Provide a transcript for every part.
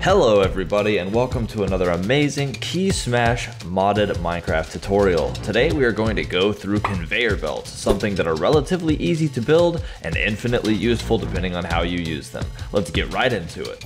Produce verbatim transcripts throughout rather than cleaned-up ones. Hello everybody and welcome to another amazing Key Smash modded Minecraft tutorial. Today we are going to go through conveyor belts, something that are relatively easy to build and infinitely useful depending on how you use them. Let's get right into it.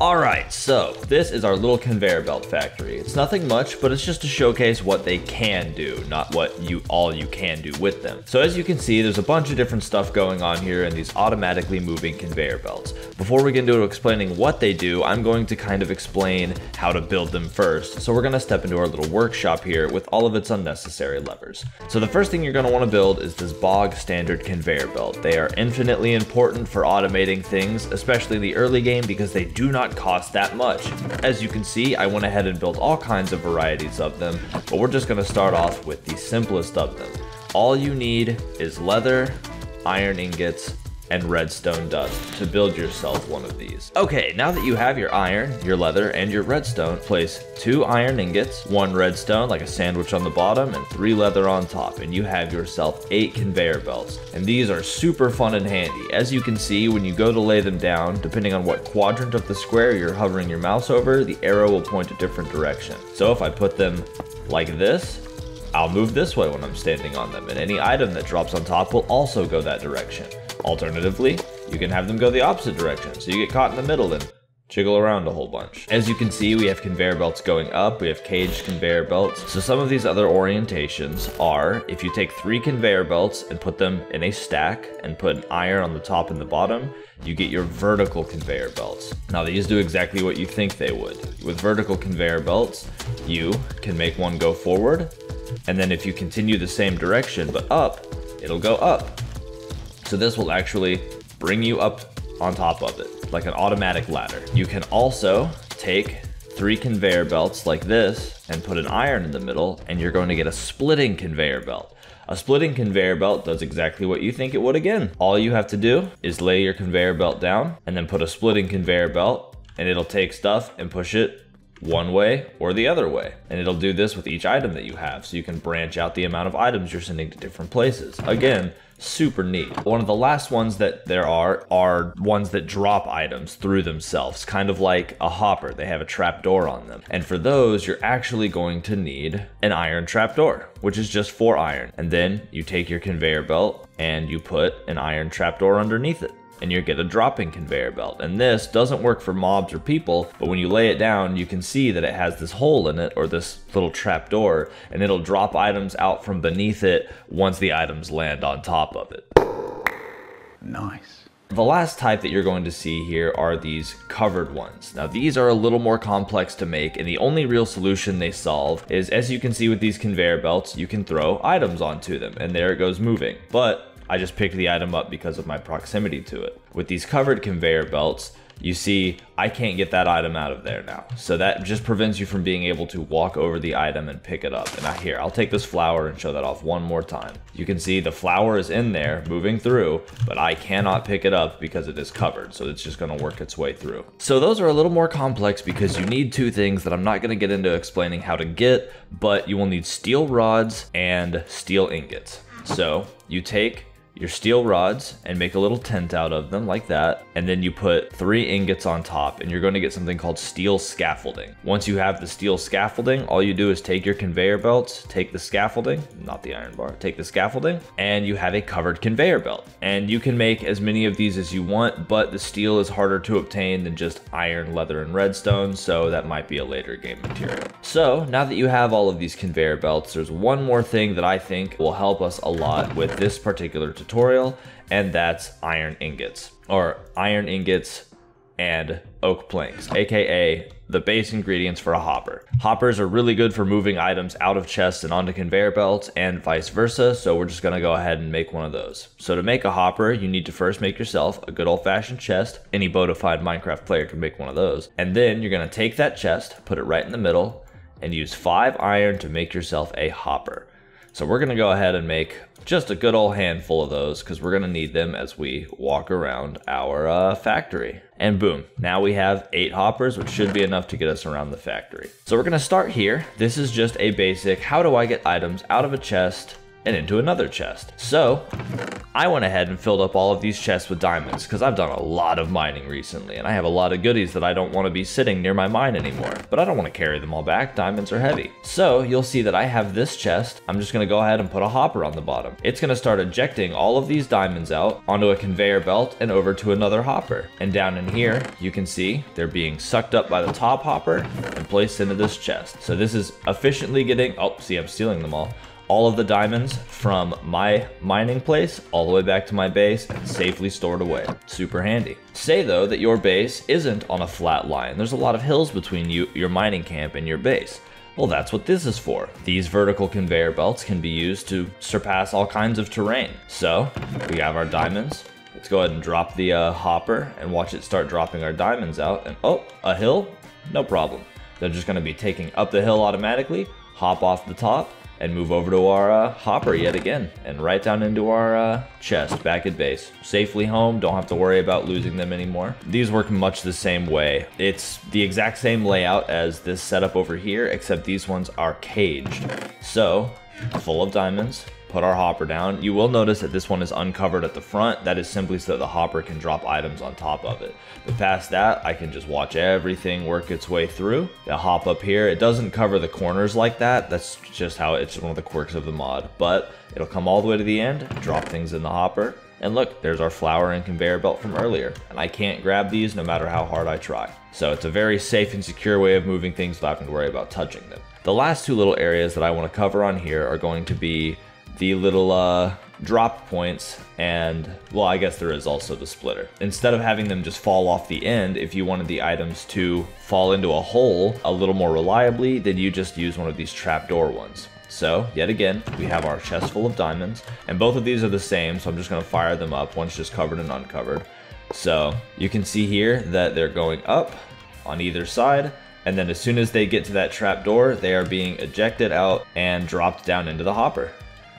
Alright, so this is our little conveyor belt factory. It's nothing much, but it's just to showcase what they can do, not what you all you can do with them. So as you can see, there's a bunch of different stuff going on here in these automatically moving conveyor belts. Before we get into explaining what they do, I'm going to kind of explain how to build them first. So we're going to step into our little workshop here with all of its unnecessary levers. So the first thing you're going to want to build is this bog standard conveyor belt. They are infinitely important for automating things, especially the early game, because they do not cost that much. As you can see, I went ahead and built all kinds of varieties of them, but we're just going to start off with the simplest of them. All you need is leather, iron ingots, and redstone dust to build yourself one of these. Okay, now that you have your iron, your leather, and your redstone, place two iron ingots, one redstone like a sandwich on the bottom, and three leather on top, and you have yourself eight conveyor belts. And these are super fun and handy. As you can see, when you go to lay them down, depending on what quadrant of the square you're hovering your mouse over, the arrow will point a different direction. So if I put them like this, I'll move this way when I'm standing on them, and any item that drops on top will also go that direction. Alternatively, you can have them go the opposite direction, so you get caught in the middle and jiggle around a whole bunch. As you can see, we have conveyor belts going up, we have caged conveyor belts. So some of these other orientations are, if you take three conveyor belts and put them in a stack and put an iron on the top and the bottom, you get your vertical conveyor belts. Now these do exactly what you think they would. With vertical conveyor belts, you can make one go forward, and then if you continue the same direction but up, it'll go up. So this will actually bring you up on top of it, like an automatic ladder. You can also take three conveyor belts like this and put an iron in the middle, and you're going to get a splitting conveyor belt. A splitting conveyor belt does exactly what you think it would again. All you have to do is lay your conveyor belt down and then put a splitting conveyor belt, and it'll take stuff and push it one way or the other way. And it'll do this with each item that you have, so you can branch out the amount of items you're sending to different places. Again, super neat. One of the last ones that there are are ones that drop items through themselves, kind of like a hopper. They have a trapdoor on them. And for those, you're actually going to need an iron trapdoor, which is just four iron. And then you take your conveyor belt and you put an iron trapdoor underneath it, and you get a dropping conveyor belt. And this doesn't work for mobs or people, but when you lay it down, you can see that it has this hole in it, or this little trap door, and it'll drop items out from beneath it once the items land on top of it. Nice. The last type that you're going to see here are these covered ones. Now these are a little more complex to make, and the only real solution they solve is, as you can see with these conveyor belts, you can throw items onto them, and there it goes moving. But I just picked the item up because of my proximity to it. With these covered conveyor belts, you see, I can't get that item out of there now. So that just prevents you from being able to walk over the item and pick it up. And I, here, I'll take this flower and show that off one more time. You can see the flower is in there moving through, but I cannot pick it up because it is covered. So it's just gonna work its way through. So those are a little more complex because you need two things that I'm not gonna get into explaining how to get, but you will need steel rods and steel ingots. So you take your steel rods and make a little tent out of them like that, and then you put three ingots on top, and you're going to get something called steel scaffolding. Once you have the steel scaffolding, all you do is take your conveyor belts, take the scaffolding, not the iron bar, take the scaffolding, and you have a covered conveyor belt. And you can make as many of these as you want, but the steel is harder to obtain than just iron, leather, and redstone, so that might be a later game material. So now that you have all of these conveyor belts, there's one more thing that I think will help us a lot with this particular tutorial tutorial, and that's iron ingots, or iron ingots and oak planks, aka the base ingredients for a hopper. Hoppers are really good for moving items out of chests and onto conveyor belts and vice versa, so we're just gonna go ahead and make one of those. So to make a hopper, you need to first make yourself a good old-fashioned chest. Any bona fide Minecraft player can make one of those. And then you're gonna take that chest, put it right in the middle, and use five iron to make yourself a hopper. So we're gonna go ahead and make just a good old handful of those, because we're gonna need them as we walk around our uh, factory. And boom, now we have eight hoppers, which should be enough to get us around the factory. So we're gonna start here. This is just a basic, how do I get items out of a chest and into another chest. So I went ahead and filled up all of these chests with diamonds because I've done a lot of mining recently and I have a lot of goodies that I don't want to be sitting near my mine anymore, but I don't want to carry them all back. Diamonds are heavy. So you'll see that I have this chest. I'm just going to go ahead and put a hopper on the bottom. It's going to start ejecting all of these diamonds out onto a conveyor belt and over to another hopper. And down in here, you can see they're being sucked up by the top hopper and placed into this chest. So this is efficiently getting, oh, see, I'm stealing them all. all of the diamonds from my mining place all the way back to my base and safely stored away. Super handy. Say though that your base isn't on a flat line. There's a lot of hills between you, your mining camp and your base. Well, that's what this is for. These vertical conveyor belts can be used to surpass all kinds of terrain. So we have our diamonds. Let's go ahead and drop the uh, hopper and watch it start dropping our diamonds out. And oh, a hill? No problem. They're just gonna be taking up the hill automatically, hop off the top, and move over to our uh, hopper yet again and right down into our uh, chest back at base. Safely home, don't have to worry about losing them anymore. These work much the same way. It's the exact same layout as this setup over here, except these ones are caged. So, full of diamonds, put our hopper down. You will notice that this one is uncovered at the front. That is simply so that the hopper can drop items on top of it. But past that, I can just watch everything work its way through. The hop up here, it doesn't cover the corners like that. That's just how it's one of the quirks of the mod, but it'll come all the way to the end, drop things in the hopper. And look, there's our flower and conveyor belt from earlier. And I can't grab these no matter how hard I try. So it's a very safe and secure way of moving things without having to worry about touching them. The last two little areas that I want to cover on here are going to be the little uh, drop points, and well, I guess there is also the splitter. Instead of having them just fall off the end, if you wanted the items to fall into a hole a little more reliably, then you just use one of these trapdoor ones. So yet again, we have our chest full of diamonds, and both of these are the same, so I'm just gonna fire them up. One's just covered and uncovered. So you can see here that they're going up on either side, and then as soon as they get to that trapdoor, they are being ejected out and dropped down into the hopper.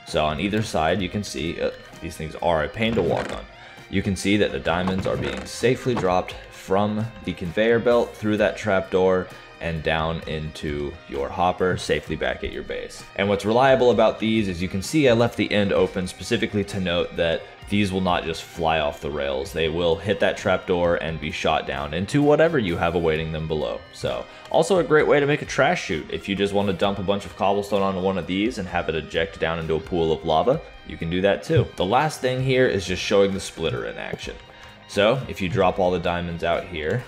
So on either side, you can see, uh, these things are a pain to walk on. You can see that the diamonds are being safely dropped from the conveyor belt through that trapdoor and down into your hopper, safely back at your base. And what's reliable about these is you can see I left the end open specifically to note that these will not just fly off the rails. They will hit that trapdoor and be shot down into whatever you have awaiting them below. So also a great way to make a trash chute. If you just want to dump a bunch of cobblestone onto one of these and have it eject down into a pool of lava, you can do that too. The last thing here is just showing the splitter in action. So if you drop all the diamonds out here,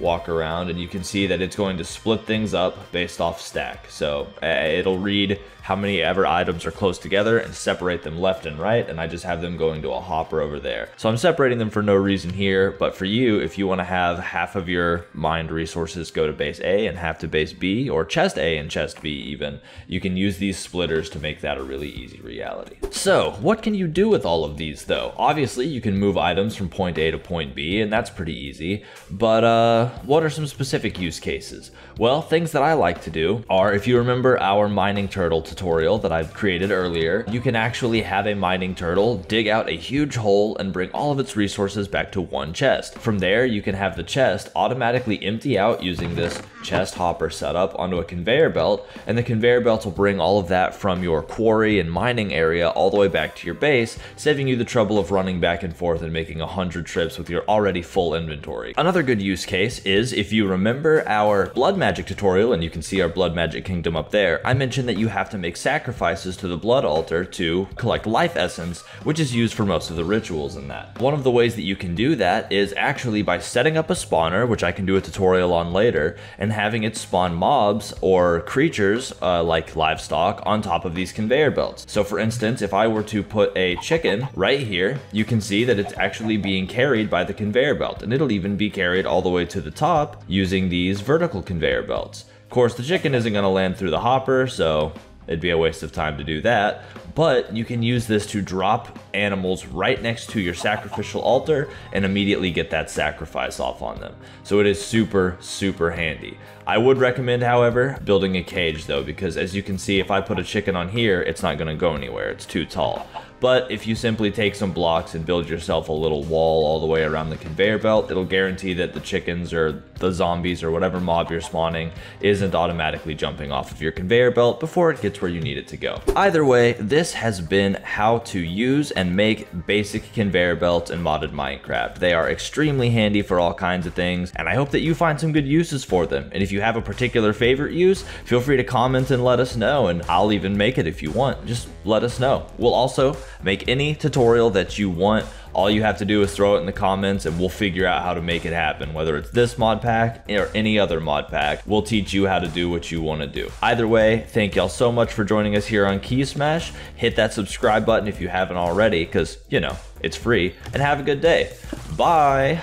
walk around, and you can see that it's going to split things up based off stack. So uh, it'll read how many ever items are close together and separate them left and right, and I just have them going to a hopper over there. So I'm separating them for no reason here, but for you, if you want to have half of your mined resources go to base A and half to base B, or chest A and chest B even, you can use these splitters to make that a really easy reality. So what can you do with all of these though? Obviously you can move items from point A to point B, and that's pretty easy, but uh, what are some specific use cases? Well, things that I like to do are, if you remember our mining turtle tutorial that I've created earlier, you can actually have a mining turtle dig out a huge hole and bring all of its resources back to one chest. From there, you can have the chest automatically empty out using this chest hopper setup onto a conveyor belt, and the conveyor belt will bring all of that from your quarry and mining area all the way back to your base, saving you the trouble of running back and forth and making a hundred trips with your already full inventory. Another good use case is, if you remember our blood magic tutorial, and you can see our blood magic kingdom up there, I mentioned that you have to make sacrifices to the blood altar to collect life essence, which is used for most of the rituals in that. One of the ways that you can do that is actually by setting up a spawner, which I can do a tutorial on later, and having it spawn mobs or creatures uh, like livestock on top of these conveyor belts. So for instance, if I were to put a chicken right here, you can see that it's actually being carried by the conveyor belt, and it'll even be carried all the way to the the top using these vertical conveyor belts. Of course, the chicken isn't going to land through the hopper, so it'd be a waste of time to do that, but you can use this to drop animals right next to your sacrificial altar and immediately get that sacrifice off on them. So it is super, super handy. I would recommend, however, building a cage though, because as you can see, if I put a chicken on here, it's not going to go anywhere. It's too tall. But if you simply take some blocks and build yourself a little wall all the way around the conveyor belt, it'll guarantee that the chickens or the zombies or whatever mob you're spawning isn't automatically jumping off of your conveyor belt before it gets where you need it to go. Either way, this has been how to use and make basic conveyor belts in modded Minecraft. They are extremely handy for all kinds of things, and I hope that you find some good uses for them. And if you have a particular favorite use, feel free to comment and let us know, and I'll even make it if you want. Just let us know. We'll also make any tutorial that you want. All you have to do is throw it in the comments and we'll figure out how to make it happen. Whether it's this mod pack or any other mod pack, we'll teach you how to do what you want to do. Either way, thank y'all so much for joining us here on Key Smash. Hit that subscribe button if you haven't already, because, you know, it's free. And have a good day. Bye.